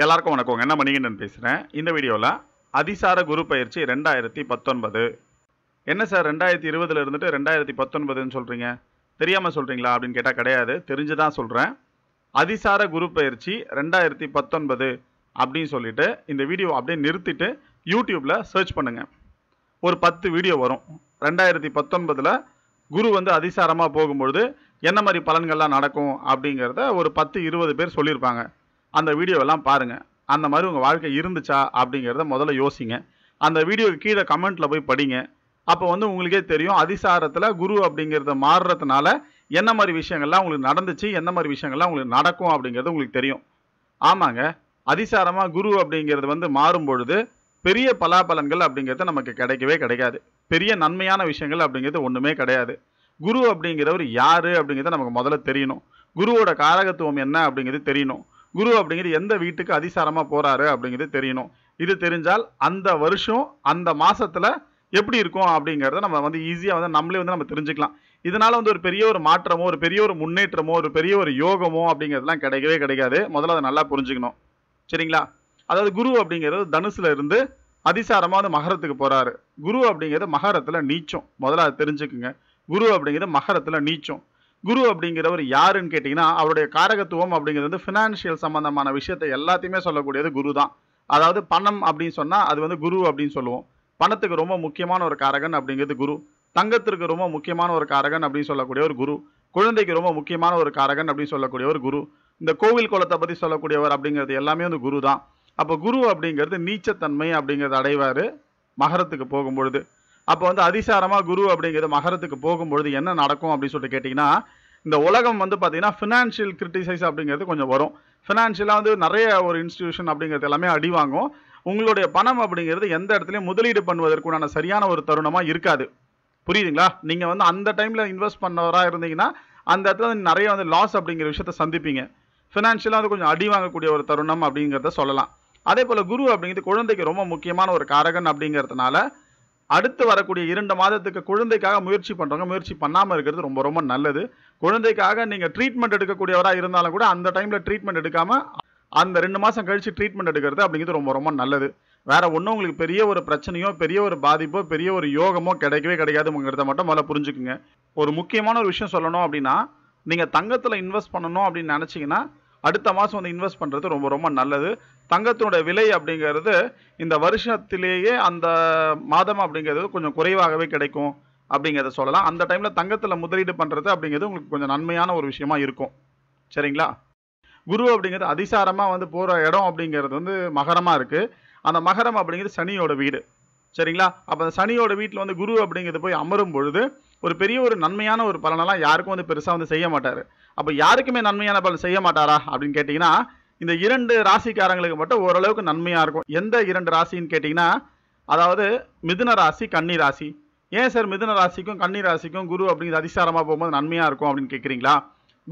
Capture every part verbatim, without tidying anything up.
எல்லாருக்கும் வணக்கம். என்ன மணிகண்டன் பேசுகிறேன். இந்த வீடியோவில் அதிசார குரு பயிற்சி ரெண்டாயிரத்தி பத்தொன்பது. என்ன சார் ரெண்டாயிரத்தி இருபதுல இருந்துட்டு ரெண்டாயிரத்தி பத்தொன்பதுன்னு சொல்கிறீங்க, தெரியாமல் சொல்கிறீங்களா அப்படின்னு கேட்டால் கிடையாது, தெரிஞ்சு தான் சொல்கிறேன். அதிசார குரு பயிற்சி ரெண்டாயிரத்தி பத்தொன்பது அப்படின்னு சொல்லிட்டு இந்த வீடியோ அப்படியே நிறுத்திட்டு யூடியூப்பில் சர்ச் பண்ணுங்கள். ஒரு பத்து வீடியோ வரும். ரெண்டாயிரத்தி பத்தொன்பதில் குரு வந்து அதிசாரமாக போகும்பொழுது என்ன மாதிரி பலன்கள்லாம் நடக்கும் அப்படிங்கிறத ஒரு பத்து இருபது பேர் சொல்லியிருப்பாங்க. அந்த வீடியோவெல்லாம் பாருங்கள். அந்த மாதிரி உங்கள் வாழ்க்கை இருந்துச்சா அப்படிங்கிறத முதல்ல யோசிங்க. அந்த வீடியோவுக்கு கீழே கமெண்ட்டில் போய் படிங்க. அப்போ வந்து உங்களுக்கே தெரியும் அதிசாரத்தில் குரு அப்படிங்கிறத மாறுறதுனால என்ன மாதிரி விஷயங்கள்லாம் உங்களுக்கு நடந்துச்சு, என்ன மாதிரி விஷயங்கள்லாம் உங்களுக்கு நடக்கும் அப்படிங்கிறது உங்களுக்கு தெரியும். ஆமாங்க, அதிசாரமாக குரு அப்படிங்கிறது வந்து மாறும்பொழுது பெரிய பலாபலன்கள் அப்படிங்கிறது நமக்கு கிடைக்கவே கிடைக்காது. பெரிய நன்மையான விஷயங்கள் அப்படிங்கிறது ஒன்றுமே கிடையாது. குரு அப்படிங்கிறவர் யார் அப்படிங்கிறத நமக்கு முதல்ல தெரியணும். குருவோட காரகத்துவம் என்ன அப்படிங்கிறது தெரியணும். குரு அப்படிங்கிறது எந்த வீட்டுக்கு அதிசாரமாக போகிறாரு அப்படிங்கிறது தெரியணும். இது தெரிஞ்சால் அந்த வருஷம் அந்த மாதத்தில் எப்படி இருக்கும் அப்படிங்கிறத நம்ம வந்து ஈஸியாக வந்து நம்மளே வந்து நம்ம தெரிஞ்சுக்கலாம். இதனால் வந்து ஒரு பெரிய ஒரு மாற்றமோ ஒரு பெரிய ஒரு முன்னேற்றமோ ஒரு பெரிய ஒரு யோகமோ அப்படிங்கிறதுலாம் கிடைக்கவே கிடைக்காது. முதல்ல அதை நல்லா புரிஞ்சுக்கணும், சரிங்களா? அதாவது குரு அப்படிங்கிறது தனுசில் இருந்து அதிசாரமாக வந்து மகரத்துக்கு போகிறாரு. குரு அப்படிங்கிறது மகரத்தில் நீச்சம். முதல்ல அதை தெரிஞ்சுக்குங்க. குரு அப்படிங்கிறது மகரத்தில் நீச்சம். குரு அப்படிங்கிறவர் யாருன்னு கேட்டிங்கன்னா, அவருடைய காரகத்துவம் அப்படிங்கிறது வந்து ஃபினான்ஷியல் சம்மந்தமான விஷயத்தை எல்லாத்தையுமே சொல்லக்கூடியது குரு தான். அதாவது பணம் அப்படின்னு சொன்னால் அது வந்து குரு அப்படின்னு சொல்லுவோம். பணத்துக்கு ரொம்ப முக்கியமான ஒரு காரகன் அப்படிங்கிறது குரு. தங்கத்திற்கு ரொம்ப முக்கியமான ஒரு காரகன் அப்படின்னு சொல்லக்கூடிய ஒரு குரு. குழந்தைக்கு ரொம்ப முக்கியமான ஒரு காரகன் அப்படின்னு சொல்லக்கூடிய ஒரு குரு. இந்த கோவில் குலத்தை பற்றி சொல்லக்கூடியவர் அப்படிங்கிறது எல்லாமே வந்து குரு தான். அப்போ குரு அப்படிங்கிறது நீச்சத்தன்மை அப்படிங்கிறது அடைவார் மகரத்துக்கு போகும்பொழுது. அப்போ வந்து அதிசாரமாக குரு அப்படிங்கிறது மகரத்துக்கு போகும்பொழுது என்ன நடக்கும் அப்படின்னு சொல்லிட்டு கேட்டிங்கன்னா, இந்த உலகம் வந்து பார்த்தீங்கன்னா ஃபினான்ஷியல் கிரிட்டிசைஸ் அப்படிங்கிறது கொஞ்சம் வரும். ஃபினான்ஷியலாக வந்து நிறைய ஒரு இன்ஸ்டிடியூஷன் அப்படிங்கிறது எல்லாமே அடிவாங்கும். உங்களுடைய பணம் அப்படிங்கிறது எந்த இடத்துலையும் முதலீடு பண்ணுவதற்குண்டான சரியான ஒரு தருணமாக இருக்காது. புரியுதுங்களா? நீங்கள் வந்து அந்த டைமில் இன்வெஸ்ட் பண்ணுறவராக இருந்தீங்கன்னா அந்த இடத்துல நிறைய வந்து லாஸ் அப்படிங்கிற விஷயத்தை சந்திப்பீங்க. ஃபினான்ஷியலாக வந்து கொஞ்சம் அடி வாங்கக்கூடிய ஒரு தருணம் அப்படிங்கிறத சொல்லலாம். அதே போல் குரு அப்படிங்கிறது குழந்தைக்கு ரொம்ப முக்கியமான ஒரு காரகன் அப்படிங்கிறதுனால அடுத்து வரக்கூடிய இரண்டு மாதத்துக்கு குழந்தைக்காக முயற்சி பண்ணுறவங்க முயற்சி பண்ணாமல் இருக்கிறது ரொம்ப ரொம்ப நல்லது. குழந்தைக்காக நீங்கள் ட்ரீட்மெண்ட் எடுக்கக்கூடியவராக இருந்தாலும் கூட அந்த டைமில் ட்ரீட்மெண்ட் எடுக்காமல் அந்த ரெண்டு மாதம் கழித்து ட்ரீட்மெண்ட் எடுக்கிறது அப்படிங்கிறது ரொம்ப ரொம்ப நல்லது. வேறு ஒன்றும் உங்களுக்கு பெரிய ஒரு பிரச்சனையோ பெரிய ஒரு பாதிப்போ பெரிய ஒரு யோகமோ கிடைக்கவே கிடைக்காதுங்கிறத மட்டும் முதல்ல புரிஞ்சுக்குங்க. ஒரு முக்கியமான ஒரு விஷயம் சொல்லணும் அப்படின்னா, நீங்கள் தங்கத்தில் இன்வெஸ்ட் பண்ணணும் அப்படின்னு நினச்சிங்கன்னா அடுத்த மாதம் வந்து இன்வெஸ்ட் பண்ணுறது ரொம்ப ரொம்ப நல்லது. தங்கத்தினுடைய விலை அப்படிங்கிறது இந்த வருஷத்திலேயே அந்த மாதம் அப்படிங்கிறது கொஞ்சம் குறைவாகவே கிடைக்கும் அப்படிங்கிறத சொல்லலாம். அந்த டைமில் தங்கத்தில் முதலீடு பண்ணுறது அப்படிங்கிறது உங்களுக்கு கொஞ்சம் நன்மையான ஒரு விஷயமா இருக்கும், சரிங்களா? குரு அப்படிங்கிறது அதிசாரமாக வந்து போகிற இடம் அப்படிங்கிறது வந்து மகரமாக இருக்குது. அந்த மகரம் அப்படிங்கிறது சனியோட வீடு, சரிங்களா? அப்போ அந்த சனியோட வீட்டில் வந்து குரு அப்படிங்கிறது போய் அமரும் பொழுது ஒரு பெரிய ஒரு நன்மையான ஒரு பலனெல்லாம் யாருக்கும் வந்து பெருசாக வந்து செய்ய மாட்டார். அப்போ யாருக்குமே நன்மையான பலன் செய்ய மாட்டாரா அப்படின்னு கேட்டிங்கன்னா, இந்த இரண்டு ராசிக்காரங்களுக்கு மட்டும் ஓரளவுக்கு நன்மையாக இருக்கும். எந்த இரண்டு ராசின்னு கேட்டிங்கன்னா, அதாவது மிதுன ராசி, கன்னி ராசி. ஏன் சார் மிதுன ராசிக்கும் கன்னி ராசிக்கும் குரு அப்படிங்கிறது அதிசாரமாக போகும்போது நன்மையாக இருக்கும் அப்படின்னு கேட்குறீங்களா?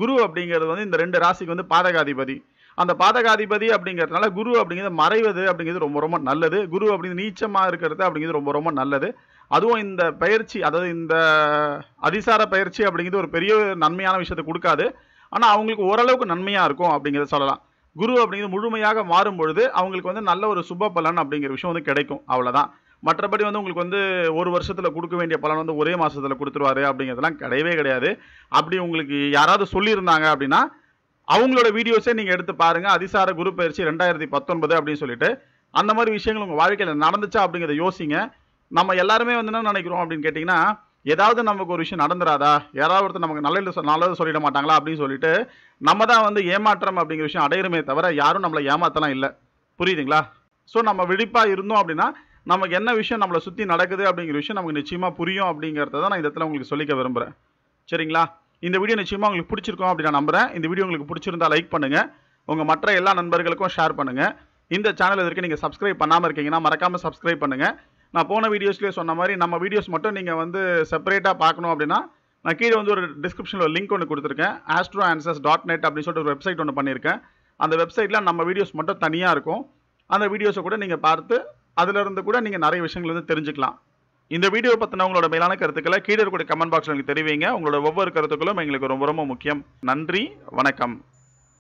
குரு அப்படிங்கிறது வந்து இந்த ரெண்டு ராசிக்கு வந்து பாதகாதிபதி. அந்த பாதகாதிபதி அப்படிங்கிறதுனால குரு அப்படிங்கிறது மறைவது அப்படிங்கிறது ரொம்ப ரொம்ப நல்லது. குரு அப்படிங்கிறது நீச்சமாக இருக்கிறது அப்படிங்கிறது ரொம்ப ரொம்ப நல்லது. அதுவும் இந்த பயிற்சி, அதாவது இந்த அதிசார பயிற்சி அப்படிங்கிறது ஒரு பெரிய நன்மையான விஷயத்தை கொடுக்காது. ஆனால் அவங்களுக்கு ஓரளவுக்கு நன்மையாக இருக்கும் அப்படிங்கிறத சொல்லலாம். குரு அப்படிங்கிறது முழுமையாக மாறும் பொழுது அவங்களுக்கு வந்து நல்ல ஒரு சுப பலன் அப்படிங்கிற விஷயம் வந்து கிடைக்கும், அவ்வளோதான். மற்றபடி வந்து உங்களுக்கு வந்து ஒரு வருஷத்தில் கொடுக்க வேண்டிய பலன் வந்து ஒரே மாதத்தில் கொடுத்துருவாரு அப்படிங்கிறதுலாம் கிடையவே கிடையாது. அப்படி உங்களுக்கு யாராவது சொல்லியிருந்தாங்க அப்படின்னா அவங்களோட வீடியோஸே நீங்கள் எடுத்து பாருங்கள். அதிசார குரு பயிற்சி ரெண்டாயிரத்தி பத்தொன்பது அப்படின்னு சொல்லிட்டு அந்த மாதிரி விஷயங்கள் உங்கள் வாழ்க்கையில் நடந்துச்சா அப்படிங்கிறத யோசிங்க. நம்ம எல்லாருமே வந்து என்ன நினைக்கிறோம் அப்படின்னு கேட்டிங்கன்னா, ஏதாவது நமக்கு ஒரு விஷயம் நடந்துடாதா, யாராவது ஒருத்தர் நமக்கு நல்ல நல்லது சொல்லிட மாட்டாங்களா அப்படின்னு சொல்லிட்டு நம்ம தான் வந்து ஏமாற்றம் அப்படிங்கிற விஷயம் அடையிறமே தவிர யாரும் நம்மளை ஏமாற்றலாம் இல்லை, புரியுதுங்களா? ஸோ நம்ம விழிப்பாக இருந்தோம் அப்படின்னா நமக்கு என்ன விஷயம் நம்மளை சுற்றி நடக்குது அப்படிங்கிற விஷயம் நமக்கு நிச்சயமாக புரியும் அப்படிங்கிறத தான் நான் இந்த இடத்துல உங்களுக்கு சொல்லிக்க விரும்புகிறேன், சரிங்களா? இந்த வீடியோ நிச்சயமாக உங்களுக்கு பிடிச்சிருக்கோம் அப்படின்னு நான் நம்புகிறேன். இந்த வீடியோ உங்களுக்கு பிடிச்சிருந்தால் லைக் பண்ணுங்கள், உங்கள் மற்ற எல்லா நண்பர்களுக்கும் ஷேர் பண்ணுங்கள். இந்த சேனல் இருக்குது நீங்கள் சப்ஸ்கிரைப் பண்ணாமல் இருக்கீங்கன்னா மறக்காமல் சப்ஸ்கிரைப் பண்ணுங்கள். நான் போன வீடியோஸ்லேயே சொன்ன மாதிரி நம்ம வீடியோஸ் மட்டும் நீங்கள் வந்து செப்பரேட்டாக பார்க்கணும் அப்படின்னா நான் கீழே வந்து ஒரு டிஸ்கிரிப்ஷனில் ஒரு லிங்க் ஒன்று கொடுத்துருக்கேன். ஆஸ்ட்ரோ ஆன்ஸ்வர்ஸ் டாட் நெட் அப்படின்னு சொல்லிட்டு ஒரு வெப்சைட் ஒன்று பண்ணியிருக்கேன். அந்த வெப்சைட்டில் நம்ம வீடியோஸ் மட்டும் தனியாக இருக்கும். அந்த வீடியோஸை கூட நீங்கள் பார்த்து அதிலிருந்து கூட நீங்கள் நிறைய விஷயங்கள் வந்து தெரிஞ்சுக்கலாம். இந்த வீடியோ பற்றின உங்களோட மேலான கருத்துக்களை கீழே இருக்கக்கூடிய கமெண்ட் பாக்ஸில் எனக்கு தெரிவிங்க. உங்களோட ஒவ்வொரு கருத்துக்களும் எங்களுக்கு ரொம்ப ரொம்ப முக்கியம். நன்றி, வணக்கம்.